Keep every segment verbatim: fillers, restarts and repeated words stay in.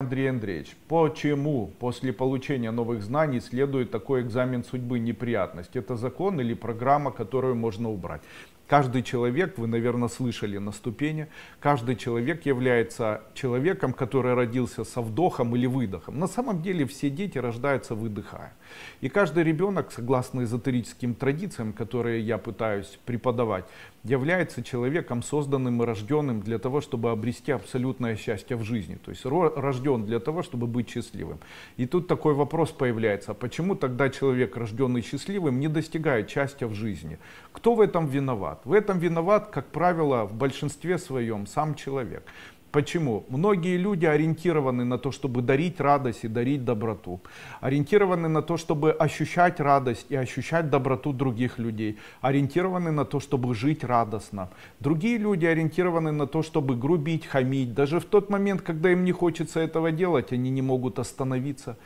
Андрей Андреевич, почему после получения новых знаний следует такой экзамен судьбы неприятность? Это закон или программа, которую можно убрать? Каждый человек, вы, наверное, слышали на ступени, каждый человек является человеком, который родился со вдохом или выдохом. На самом деле все дети рождаются выдыхая. И каждый ребенок, согласно эзотерическим традициям, которые я пытаюсь преподавать, является человеком, созданным и рожденным для того, чтобы обрести абсолютное счастье в жизни. То есть рожден для того, чтобы быть счастливым. И тут такой вопрос появляется, почему тогда человек, рожденный счастливым, не достигает счастья в жизни? Кто в этом виноват? В этом виноват, как правило, в большинстве своем сам человек. Почему? Многие люди ориентированы на то, чтобы дарить радость и дарить доброту. Ориентированы на то, чтобы ощущать радость и ощущать доброту других людей. Ориентированы на то, чтобы жить радостно. Другие люди ориентированы на то, чтобы грубить, хамить. Даже в тот момент, когда им не хочется этого делать, они не могут остановиться.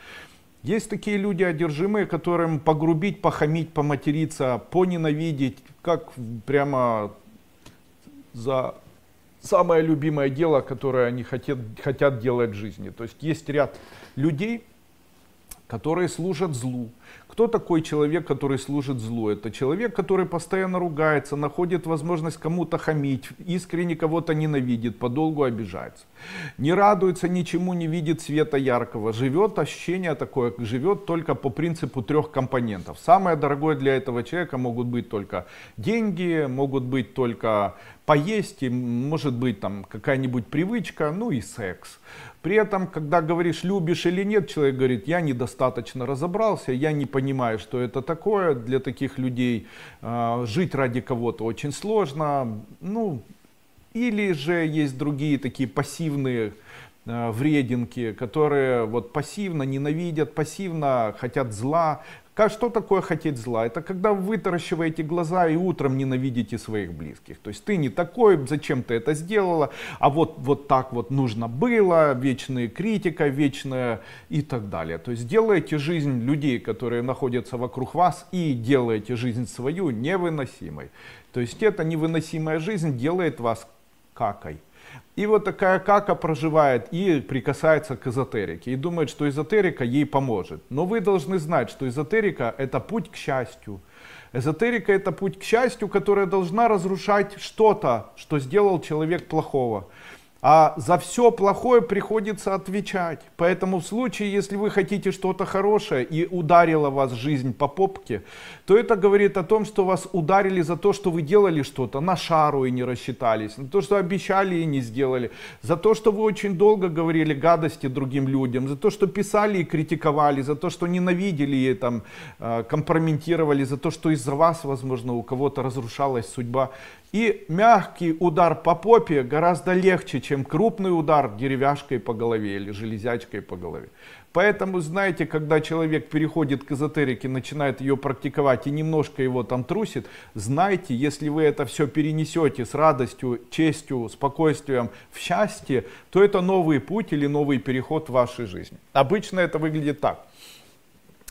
Есть такие люди одержимые, которым погрубить, похамить, поматериться, поненавидеть, как прямо за самое любимое дело, которое они хотят, хотят делать в жизни. То есть есть ряд людей, которые служат злу. Кто такой человек, который служит злу? Это человек, который постоянно ругается, находит возможность кому-то хамить, искренне кого-то ненавидит, подолгу обижается. Не радуется ничему, не видит света яркого. Живет, ощущение такое, живет только по принципу трех компонентов. Самое дорогое для этого человека могут быть только деньги, могут быть только поесть, и может быть там какая-нибудь привычка, ну и секс. При этом, когда говоришь, любишь или нет, человек говорит, я недостаточно разобрался, я не понимаю, что это такое. Для таких людей э, жить ради кого-то очень сложно. Ну, или же есть другие такие пассивные э, врединки, которые вот пассивно ненавидят, пассивно хотят зла. Что такое хотеть зла? Это когда вы вытаращиваете глаза и утром ненавидите своих близких. То есть ты не такой, зачем ты это сделала, а вот, вот так вот нужно было, вечная критика, вечная и так далее. То есть делаете жизнь людей, которые находятся вокруг вас, и делаете жизнь свою невыносимой. То есть эта невыносимая жизнь делает вас какой. И вот такая кака проживает и прикасается к эзотерике, и думает, что эзотерика ей поможет. Но вы должны знать, что эзотерика — это путь к счастью. Эзотерика — это путь к счастью, которая должна разрушать что-то, что сделал человек плохого. А за все плохое приходится отвечать. Поэтому в случае, если вы хотите что-то хорошее и ударила вас жизнь по попке, то это говорит о том, что вас ударили за то, что вы делали что-то на шару и не рассчитались, за то, что обещали и не сделали, за то, что вы очень долго говорили гадости другим людям, за то, что писали и критиковали, за то, что ненавидели и там, компрометировали, за то, что из-за вас, возможно, у кого-то разрушалась судьба. И мягкий удар по попе гораздо легче, чем крупный удар деревяшкой по голове или железячкой по голове. Поэтому, знаете, когда человек переходит к эзотерике, начинает ее практиковать и немножко его там трусит, знайте, если вы это все перенесете с радостью, честью, спокойствием в счастье, то это новый путь или новый переход в вашей жизни. Обычно это выглядит так.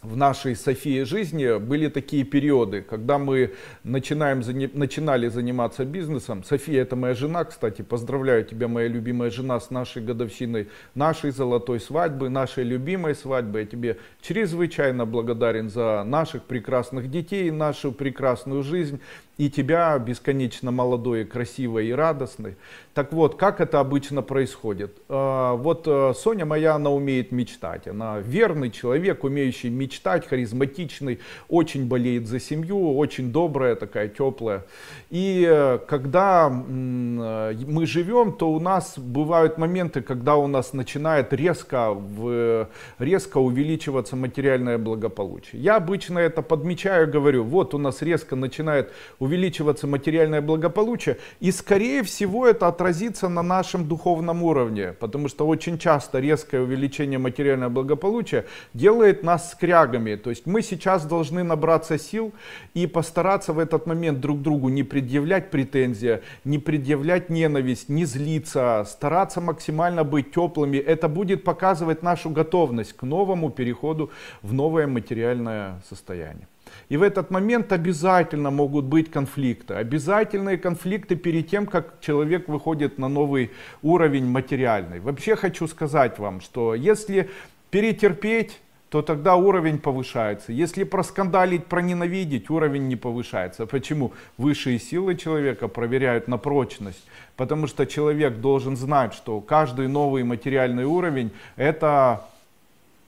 В нашей Софии жизни были такие периоды, когда мы начинаем, начинали заниматься бизнесом. София — это моя жена, кстати, поздравляю тебя, моя любимая жена, с нашей годовщиной, нашей золотой свадьбы, нашей любимой свадьбы. Я тебе чрезвычайно благодарен за наших прекрасных детей, нашу прекрасную жизнь и тебя, бесконечно молодой, красивой и радостной. Так вот, как это обычно происходит? Вот Соня моя, она умеет мечтать, она верный человек, умеющий мечтать. Мечтать, харизматичный, очень болеет за семью, очень добрая, такая теплая. И когда мы живем, то у нас бывают моменты, когда у нас начинает резко, в, резко увеличиваться материальное благополучие. Я обычно это подмечаю, говорю, вот у нас резко начинает увеличиваться материальное благополучие, и скорее всего это отразится на нашем духовном уровне, потому что очень часто резкое увеличение материального благополучия делает нас скрягами. То есть мы сейчас должны набраться сил и постараться в этот момент друг другу не предъявлять претензии, не предъявлять ненависть, не злиться, стараться максимально быть теплыми. Это будет показывать нашу готовность к новому переходу в новое материальное состояние. И в этот момент обязательно могут быть конфликты. Обязательные конфликты перед тем, как человек выходит на новый уровень материальный. Вообще хочу сказать вам, что если перетерпеть, то тогда уровень повышается. Если проскандалить, проненавидеть, уровень не повышается. Почему? Высшие силы человека проверяют на прочность. Потому что человек должен знать, что каждый новый материальный уровень это...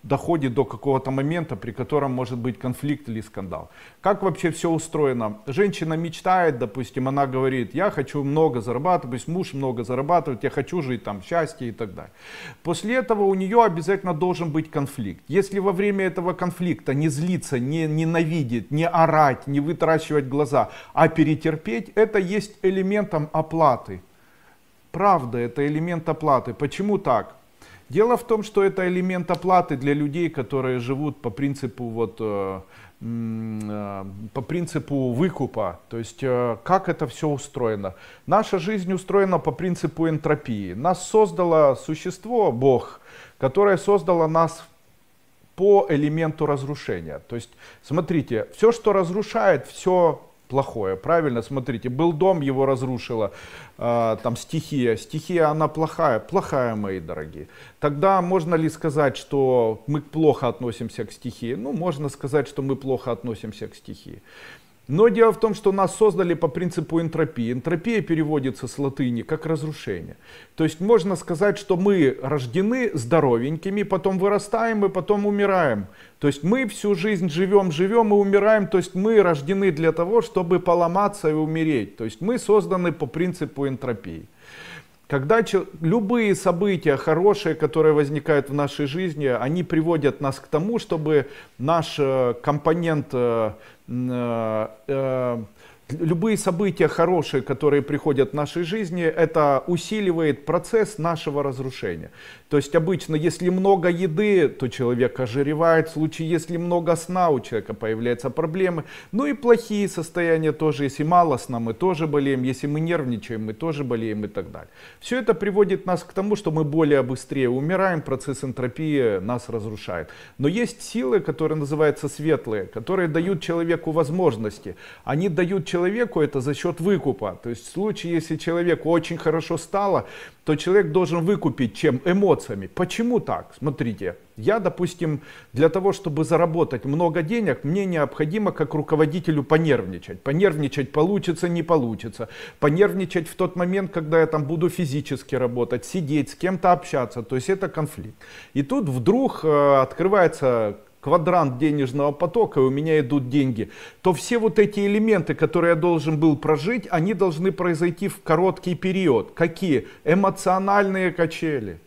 доходит до какого-то момента, при котором может быть конфликт или скандал. Как вообще все устроено? Женщина мечтает, допустим, она говорит, я хочу много зарабатывать, муж много зарабатывает, я хочу жить там в счастье и так далее. После этого у нее обязательно должен быть конфликт. Если во время этого конфликта не злиться, не ненавидеть, не орать, не вытаращивать глаза, а перетерпеть, это есть элементом оплаты. Правда, это элемент оплаты. Почему так? Дело в том, что это элемент оплаты для людей, которые живут по принципу, вот, э, э, по принципу выкупа. То есть, э, как это все устроено. Наша жизнь устроена по принципу энтропии. Нас создало существо, Бог, которое создало нас по элементу разрушения. То есть, смотрите, все, что разрушает, все... плохое, правильно? Смотрите, был дом, его разрушила э, там стихия. Стихия, она плохая? Плохая, мои дорогие. Тогда можно ли сказать, что мы плохо относимся к стихии? Ну, можно сказать, что мы плохо относимся к стихии. Но дело в том, что нас создали по принципу энтропии. Энтропия переводится с латыни как разрушение. То есть можно сказать, что мы рождены здоровенькими, потом вырастаем и потом умираем. То есть мы всю жизнь живем, живем и умираем. То есть мы рождены для того, чтобы поломаться и умереть. То есть мы созданы по принципу энтропии. Когда любые события хорошие, которые возникают в нашей жизни, они приводят нас к тому, чтобы наш компонент, э, э, любые события хорошие, которые приходят в нашей жизни, это усиливает процесс нашего разрушения. То есть обычно, если много еды, то человек ожиревает, в случае, если много сна, у человека появляются проблемы. Ну и плохие состояния тоже, если мало сна, мы тоже болеем, если мы нервничаем, мы тоже болеем и так далее. Все это приводит нас к тому, что мы более быстрее умираем, процесс энтропии нас разрушает. Но есть силы, которые называются светлые, которые дают человеку возможности. Они дают человеку это за счет выкупа. То есть в случае, если человеку очень хорошо стало, то человек должен выкупить чем? Эмоциями. Почему так? Смотрите, я, допустим, для того, чтобы заработать много денег, мне необходимо как руководителю понервничать. Понервничать получится, не получится. Понервничать в тот момент, когда я там буду физически работать, сидеть, с кем-то общаться. То есть это конфликт. И тут вдруг э, открывается квадрант денежного потока, и у меня идут деньги, то все вот эти элементы, которые я должен был прожить, они должны произойти в короткий период. Какие? Эмоциональные качели.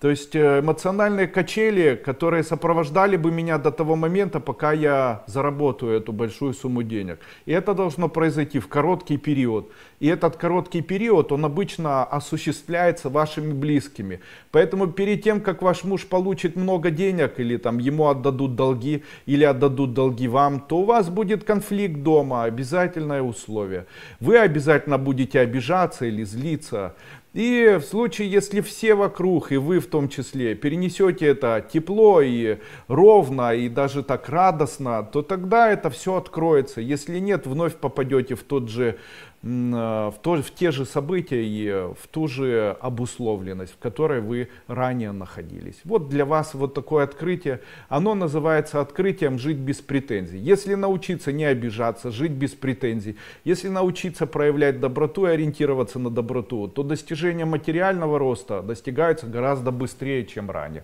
То есть эмоциональные качели, которые сопровождали бы меня до того момента, пока я заработаю эту большую сумму денег. И это должно произойти в короткий период. И этот короткий период, он обычно осуществляется вашими близкими. Поэтому перед тем, как ваш муж получит много денег, или там ему отдадут долги, или отдадут долги вам, то у вас будет конфликт дома, обязательное условие. Вы обязательно будете обижаться или злиться. И в случае, если все вокруг, и вы в том числе, перенесете это тепло и ровно, и даже так радостно, то тогда это все откроется. Если нет, вновь попадете в, тот же, в, то, в те же события и в ту же обусловленность, в которой вы ранее находились. Вот для вас вот такое открытие. Оно называется открытием «Жить без претензий». Если научиться не обижаться, жить без претензий, если научиться проявлять доброту и ориентироваться на доброту, то достижение материального роста достигается гораздо быстрее, чем ранее.